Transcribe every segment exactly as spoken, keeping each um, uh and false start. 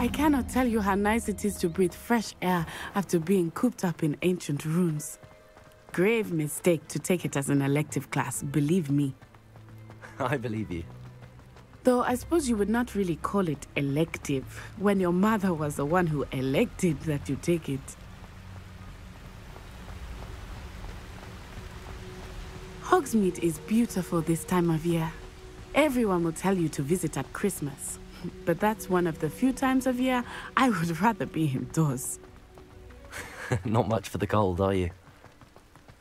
I cannot tell you how nice it is to breathe fresh air after being cooped up in ancient rooms. Grave mistake to take it as an elective class, believe me. I believe you. Though I suppose you would not really call it elective when your mother was the one who elected that you take it. Hogsmeade is beautiful this time of year. Everyone will tell you to visit at Christmas, but that's one of the few times of year I would rather be indoors. Not much for the cold, are you?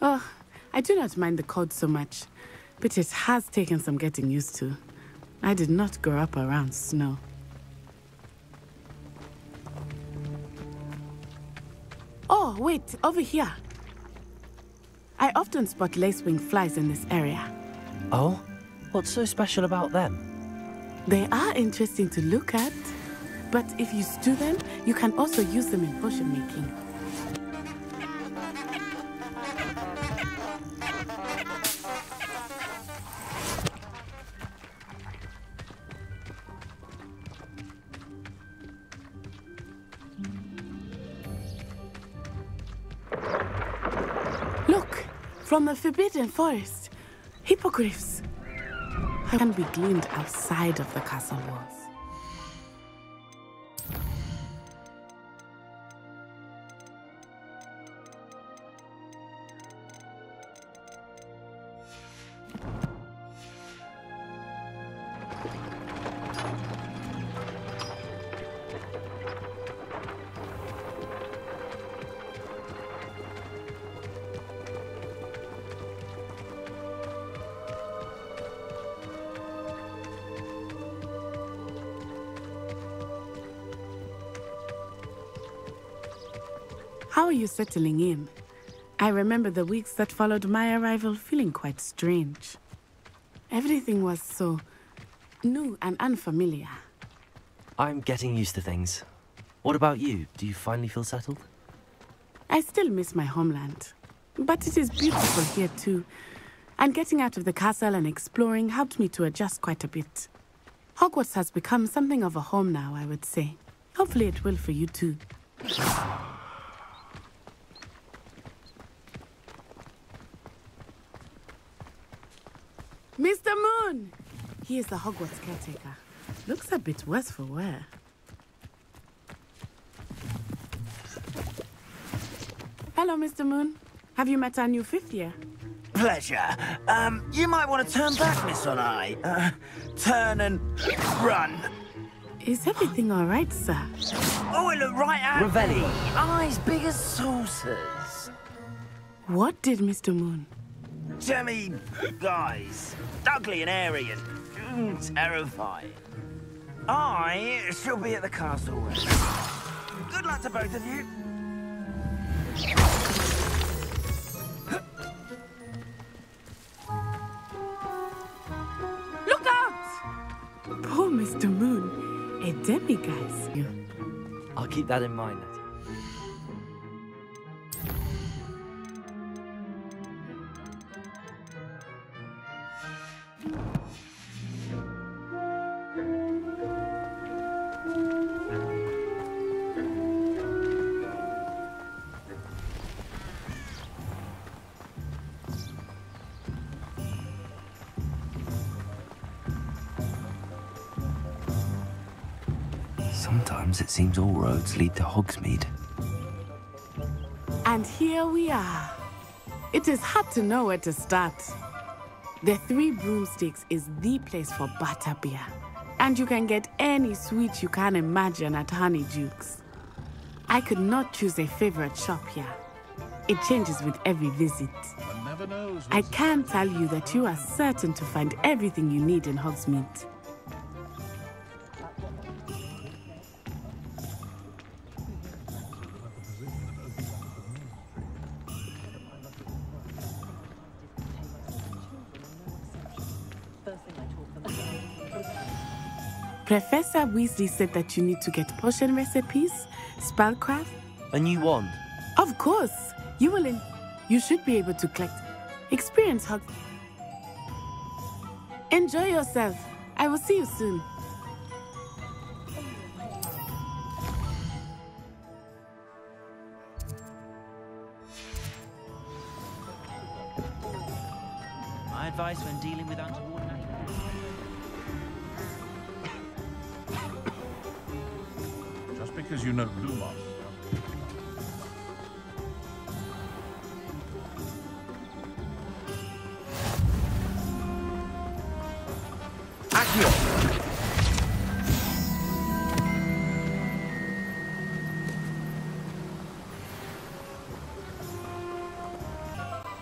Oh, I do not mind the cold so much, but it has taken some getting used to. I did not grow up around snow. Oh, wait, over here. I often spot lacewing flies in this area. Oh? What's so special about them? They are interesting to look at, but if you stew them, you can also use them in potion making. From the forbidden forest, hippogriffs can be gleaned outside of the castle walls. How are you settling in? I remember the weeks that followed my arrival feeling quite strange. Everything was so new and unfamiliar. I'm getting used to things. What about you? Do you finally feel settled? I still miss my homeland, but it is beautiful here too. And getting out of the castle and exploring helped me to adjust quite a bit. Hogwarts has become something of a home now, I would say. Hopefully it will for you too. Mister Moon! He is the Hogwarts caretaker. Looks a bit worse for wear. Hello, Mister Moon. Have you met our new fifth year? Pleasure. Um, you might want to turn back, Miss Onai. Uh, turn and run. Is everything all right, sir? Oh, it looked right at Ravelli. Eyes big as saucers. What did Mister Moon? Jemmy guys, Dudley and Aryan, mm, terrifying. I shall be at the castle. Good luck to both of you. Look out! Poor Mister Moon, a demiguise. I'll keep that in mind. Sometimes it seems all roads lead to Hogsmeade. And here we are. It is hard to know where to start. The Three Broomsticks is the place for butter beer. And you can get any sweet you can imagine at Honey Dukes. I could not choose a favorite shop here. It changes with every visit. One never knows. I can tell you that you are certain to find everything you need in Hogsmeade. Professor Weasley said that you need to get potion recipes, spellcraft... A new wand? Of course! You will in... You should be able to collect... Experience Hog... Enjoy yourself! I will see you soon. My advice when dealing with untoward matters. Just because you know blue moss.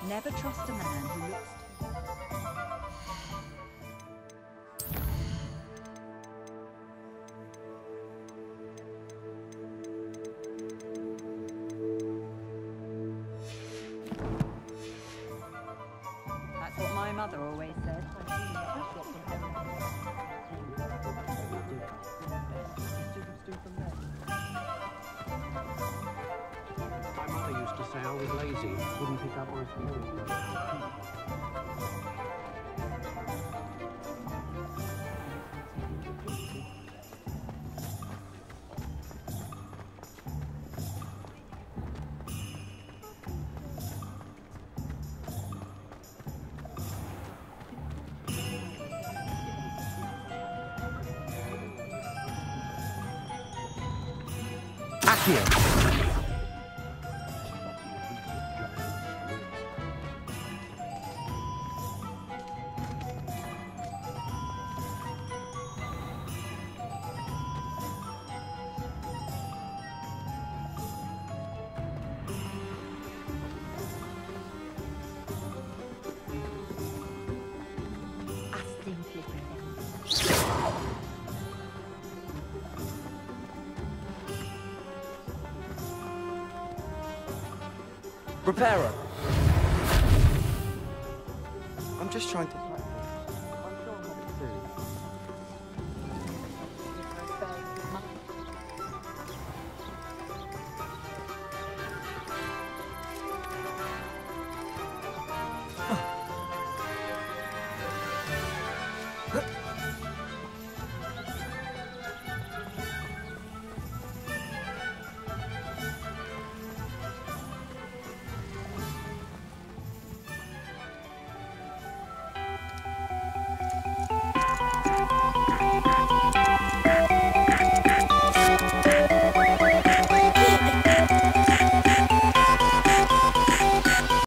Never trust a man who looks. That's what my mother always said. My mother used to say I was lazy, wouldn't pick up my Repairer. I'm just trying to...